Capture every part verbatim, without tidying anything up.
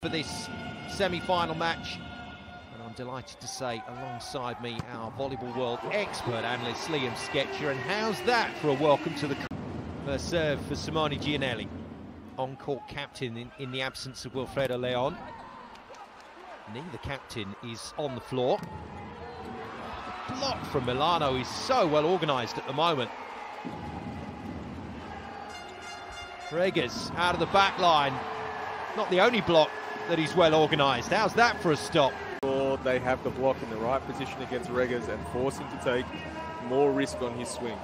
For this semi-final match, and I'm delighted to say alongside me our volleyball world expert analyst Liam Sketcher. And how's that for a welcome to the first serve for Simone Giannelli, on-court captain in, in the absence of Wilfredo Leon. Neither captain is on the floor. The block from Milano is so well organised at the moment. Regas out of the back line, not the only block that he's well organised. How's that for a stop? They have the block in the right position against Regas and force him to take more risk on his swing.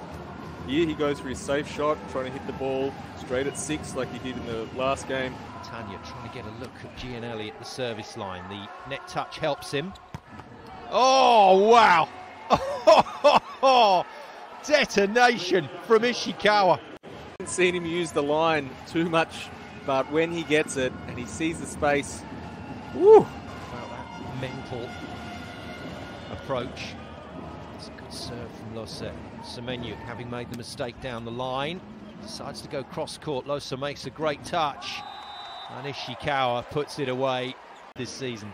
Here he goes for his safe shot, trying to hit the ball straight at six like he did in the last game. Catania trying to get a look at Giannelli at the service line. The net touch helps him. Oh, wow! Detonation from Ishikawa. I haven't seen him use the line too much, but when he gets it and he sees the space, woo! Well, that mental approach. It's a good serve from Loser. Semeniuk, having made the mistake down the line, decides to go cross-court. Loser makes a great touch, and Ishikawa puts it away this season.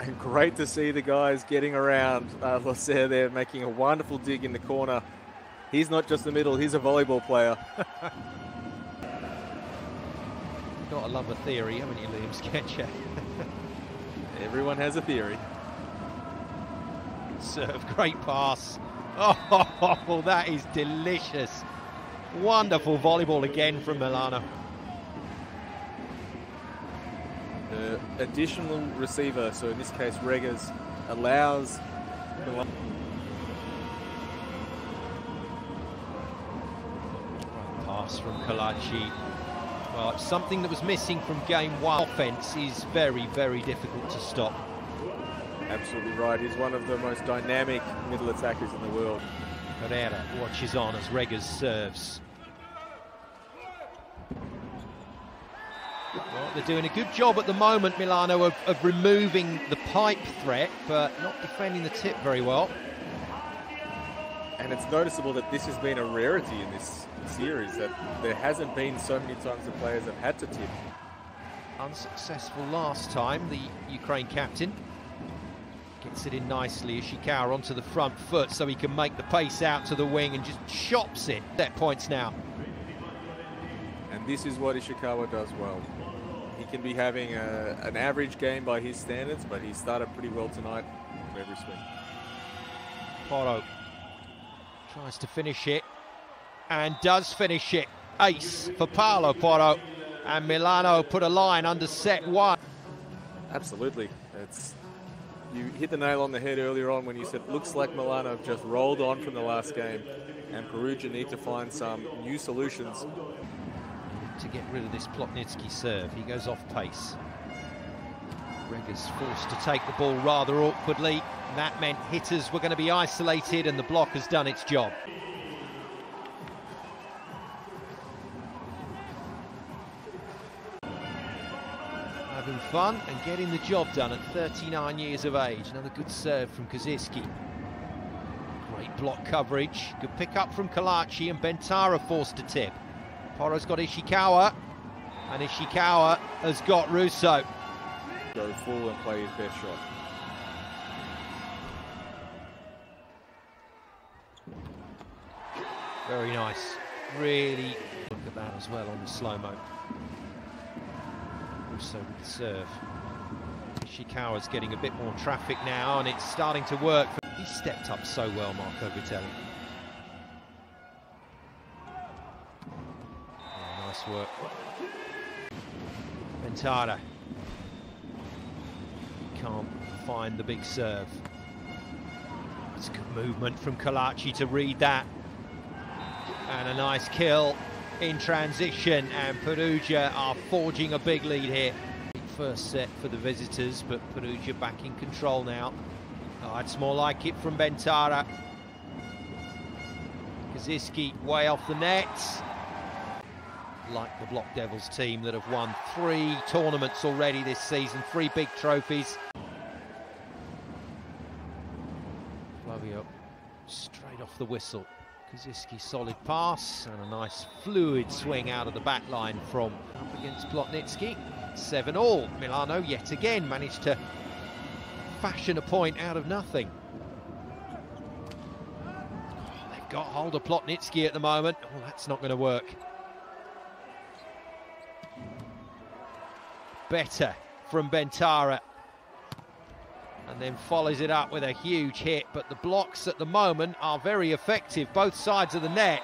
And great to see the guys getting around. Uh, Loser there making a wonderful dig in the corner. He's not just the middle, he's a volleyball player. Got to love a theory, haven't you, Liam Sketcher? Everyone has a theory. Serve, great pass. Oh, that is delicious. Wonderful volleyball again from Milano. The additional receiver, so in this case Regas, allows Milano. Great pass from Kalachi. Well, it's something that was missing from game one. Offense is very, very difficult to stop. Absolutely right. He's one of the most dynamic middle attackers in the world. Herrera watches on as Regas serves. Well, they're doing a good job at the moment, Milano, of, of removing the pipe threat, but not defending the tip very well. And it's noticeable that this has been a rarity in this series, that there hasn't been so many times the players have had to tip. Unsuccessful last time, the Ukraine captain gets it in nicely. Ishikawa onto the front foot so he can make the pace out to the wing and just chops it. That points now. And this is what Ishikawa does well. He can be having a, an average game by his standards, but he started pretty well tonight with every swing. Porro tries to finish it, and does finish it. Ace for Paolo Porro, and Milano put a line under set one. Absolutely. It's, you hit the nail on the head earlier on when you said, looks like Milano have just rolled on from the last game, and Perugia need to find some new solutions. To get rid of this Plotnitsky serve, he goes off pace. Regas forced to take the ball rather awkwardly. That meant hitters were going to be isolated, and the block has done its job. Having fun and getting the job done at thirty-nine years of age. Another good serve from Kaczyński. Great block coverage. Good pick up from Kalachi, and Bentara forced to tip. Porro's got Ishikawa, and Ishikawa has got Russo. Go full and play his best shot. Very nice. Really look at that as well on the slow-mo. Russo with the serve. Ishikawa's getting a bit more traffic now, and it's starting to work. He stepped up so well, Marco Vitelli. Nice work. Ventara can't find the big serve. It's good movement from Colaci to read that, and a nice kill in transition, and Perugia are forging a big lead here. First set for the visitors, but Perugia back in control now. Oh, it's more like it from Ventara. Kaczyński way off the nets. Like the Block Devils team that have won three tournaments already this season, three big trophies. Flavio straight off the whistle. Kaczyński solid pass, and a nice fluid swing out of the back line from up against Plotnitsky. seven all. Milano yet again managed to fashion a point out of nothing. Oh, they've got hold of Plotnitsky at the moment. Oh, that's not going to work. Better from Bentara, and then follows it up with a huge hit, but the blocks at the moment are very effective, both sides of the net,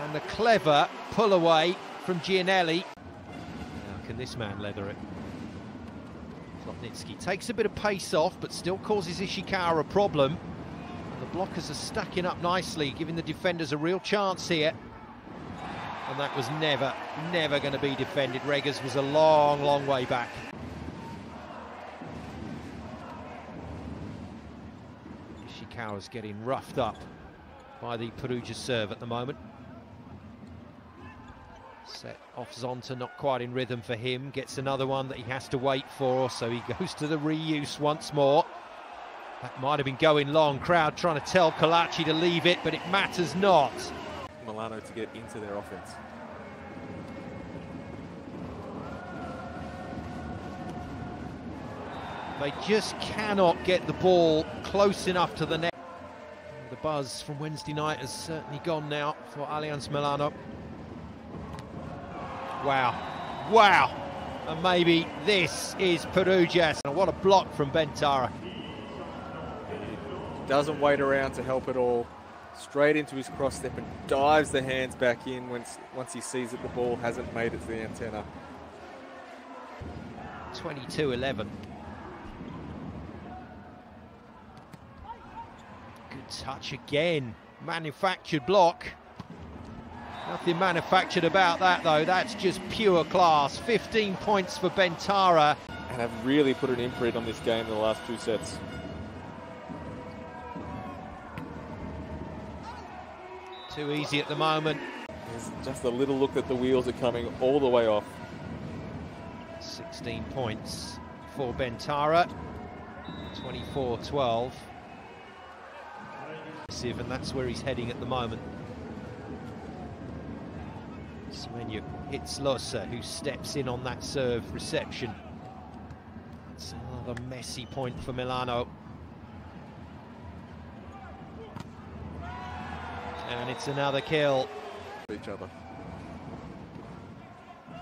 and the clever pull away from Giannelli. Now can this man leather it? Plotnitsky takes a bit of pace off, but still causes Ishikawa a problem, and the blockers are stacking up nicely, giving the defenders a real chance here. And that was never, never going to be defended. Regas was a long, long way back. Ishikawa's getting roughed up by the Perugia serve at the moment. Set off Zonta, not quite in rhythm for him. Gets another one that he has to wait for, so he goes to the reuse once more. That might have been going long. Crowd trying to tell Kalachi to leave it, but it matters not. Milano to get into their offense. They just cannot get the ball close enough to the net. The buzz from Wednesday night has certainly gone now for Allianz Milano. Wow, wow, and maybe this is Perugia. And what a block from Bentara. He doesn't wait around to help at all. Straight into his cross-step and dives the hands back in once, once he sees that the ball hasn't made it to the antenna. twenty-two eleven. Good touch again. Manufactured block. Nothing manufactured about that, though. That's just pure class. fifteen points for Bentara. And have really put an imprint on this game in the last two sets. Too easy at the moment. There's just a little look that the wheels are coming all the way off. sixteen points for Bentara. twenty-four twelve. And that's where he's heading at the moment. Semeniuk hits Loser, who steps in on that serve reception. That's another messy point for Milano. And it's another kill. Each other.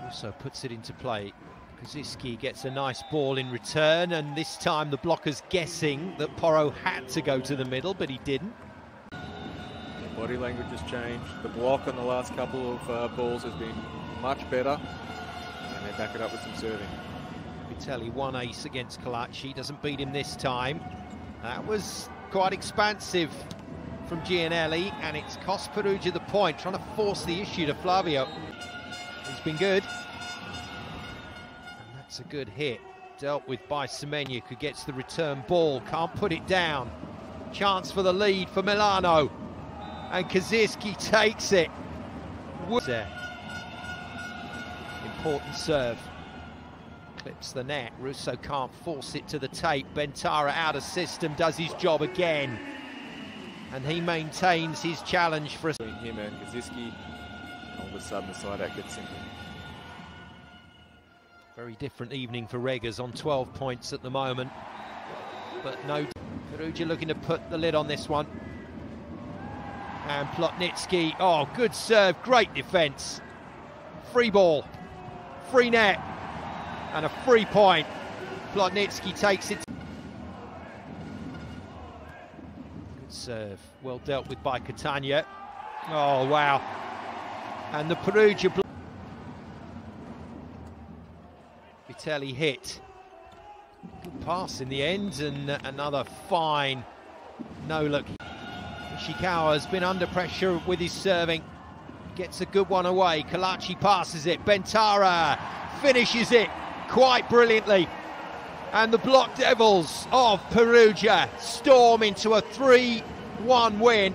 Russo puts it into play. Kaczyński gets a nice ball in return, and this time the blocker's guessing that Porro had to go to the middle, but he didn't. The body language has changed. The block on the last couple of uh, balls has been much better, and they back it up with some serving. Vitelli one ace against Colaci, doesn't beat him this time. That was quite expansive from Giannelli, and it's cost Perugia the point, trying to force the issue to Flavio. He's been good, and that's a good hit, dealt with by Semeniuk, who gets the return ball, can't put it down. Chance for the lead for Milano, and Kaczyński takes it. Important serve, clips the net. Russo can't force it to the tape. Bentara out of system, does his job again. And he maintains his challenge for us. Between him and Kaczyński, all of a sudden the side out gets simple. Very different evening for Regas, on twelve points at the moment. But no, Perugia looking to put the lid on this one. And Plotnitsky, oh, good serve, great defence. Free ball, free net, and a free point. Plotnitsky takes it. Serve, well dealt with by Catania. Oh wow, and the Perugia block. Vitelli hit, good pass in the end, and another fine no look. Ishikawa has been under pressure with his serving, gets a good one away. Kalachi passes it, Bentara finishes it quite brilliantly. And the Block Devils of Perugia storm into a three one win.